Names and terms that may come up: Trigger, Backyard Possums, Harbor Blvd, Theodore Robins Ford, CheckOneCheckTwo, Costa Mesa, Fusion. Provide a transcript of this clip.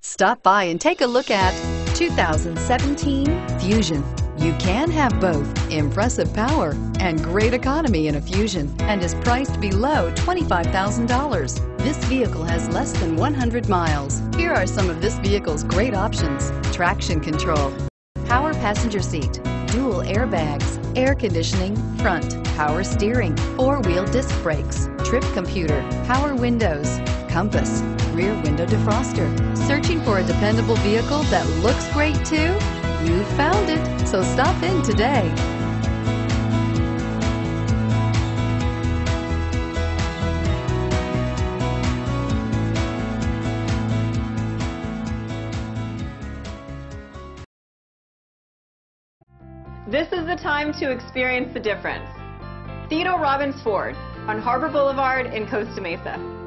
Stop by and take a look at 2017 Fusion. You can have both impressive power and great economy in a Fusion, and is priced below $25,000. This vehicle has less than 100 miles. Here are some of this vehicle's great options: traction control, power passenger seat, dual airbags, air conditioning, front, power steering, four-wheel disc brakes, trip computer, power windows, compass, rear window defroster. Searching for a dependable vehicle that looks great too? You found it, so stop in today. This is the time to experience the difference. Theodore Robins Ford on Harbor Boulevard in Costa Mesa.